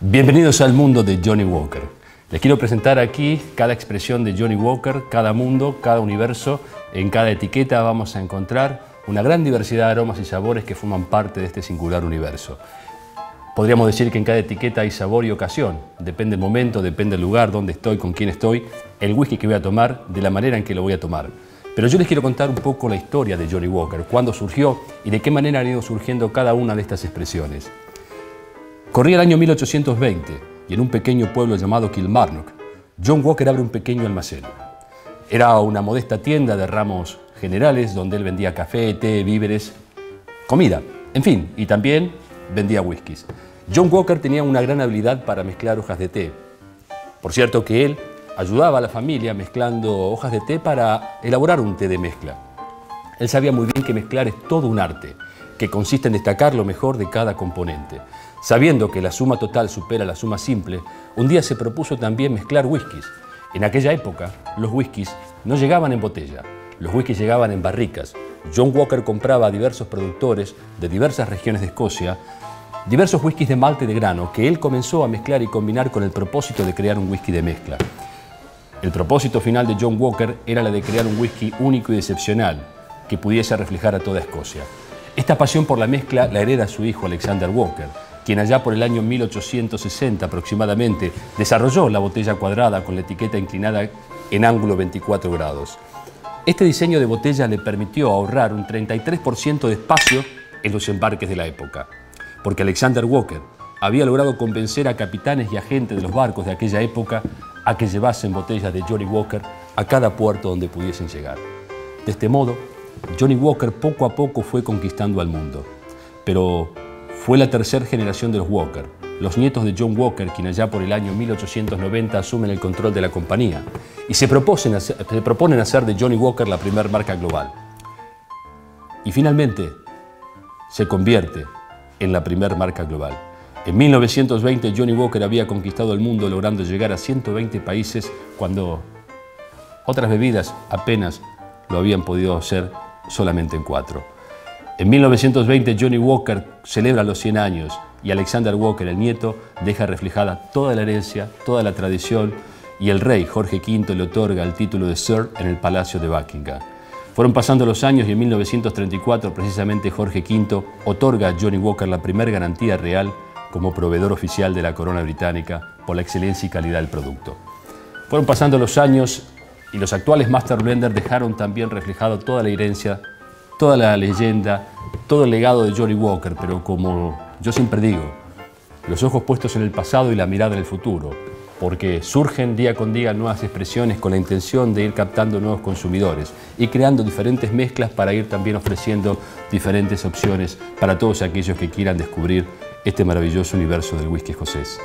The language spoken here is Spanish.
Bienvenidos al mundo de Johnnie Walker. Les quiero presentar aquí cada expresión de Johnnie Walker, cada mundo, cada universo. En cada etiqueta vamos a encontrar una gran diversidad de aromas y sabores que forman parte de este singular universo. Podríamos decir que en cada etiqueta hay sabor y ocasión. Depende el momento, depende el lugar, dónde estoy, con quién estoy, el whisky que voy a tomar, de la manera en que lo voy a tomar. Pero yo les quiero contar un poco la historia de Johnnie Walker, cuándo surgió y de qué manera han ido surgiendo cada una de estas expresiones. Corría el año 1820 y en un pequeño pueblo llamado Kilmarnock, John Walker abre un pequeño almacén. Era una modesta tienda de ramos generales donde él vendía café, té, víveres, comida, en fin, y también vendía whiskies. John Walker tenía una gran habilidad para mezclar hojas de té. Por cierto que él ayudaba a la familia mezclando hojas de té para elaborar un té de mezcla. Él sabía muy bien que mezclar es todo un arte, que consiste en destacar lo mejor de cada componente. Sabiendo que la suma total supera la suma simple, un día se propuso también mezclar whiskies. En aquella época, los whiskies no llegaban en botella, los whiskies llegaban en barricas. John Walker compraba a diversos productores de diversas regiones de Escocia diversos whiskies de malte de grano que él comenzó a mezclar y combinar con el propósito de crear un whisky de mezcla. El propósito final de John Walker era la de crear un whisky único y excepcional que pudiese reflejar a toda Escocia. Esta pasión por la mezcla la hereda su hijo Alexander Walker, quien allá por el año 1860 aproximadamente desarrolló la botella cuadrada con la etiqueta inclinada en ángulo 24 grados. Este diseño de botella le permitió ahorrar un 33% de espacio en los embarques de la época, porque Alexander Walker había logrado convencer a capitanes y agentes de los barcos de aquella época a que llevasen botellas de Johnnie Walker a cada puerto donde pudiesen llegar. De este modo, Johnnie Walker poco a poco fue conquistando al mundo, pero fue la tercera generación de los Walker, los nietos de John Walker, quien allá por el año 1890 asumen el control de la compañía y se proponen hacer de Johnnie Walker la primera marca global. Y finalmente se convierte en la primera marca global. En 1920 Johnnie Walker había conquistado el mundo logrando llegar a 120 países cuando otras bebidas apenas lo habían podido hacer solamente en 4. En 1920 Johnnie Walker celebra los 100 años y Alexander Walker, el nieto, deja reflejada toda la herencia, toda la tradición y el rey Jorge V le otorga el título de Sir en el Palacio de Buckingham. Fueron pasando los años y en 1934 precisamente Jorge V otorga a Johnnie Walker la primera garantía real como proveedor oficial de la corona británica por la excelencia y calidad del producto. Fueron pasando los años y los actuales Master Blenders dejaron también reflejado toda la herencia, toda la leyenda, todo el legado de Johnnie Walker, pero como yo siempre digo, los ojos puestos en el pasado y la mirada en el futuro, porque surgen día con día nuevas expresiones con la intención de ir captando nuevos consumidores y creando diferentes mezclas para ir también ofreciendo diferentes opciones para todos aquellos que quieran descubrir este maravilloso universo del whisky escocés.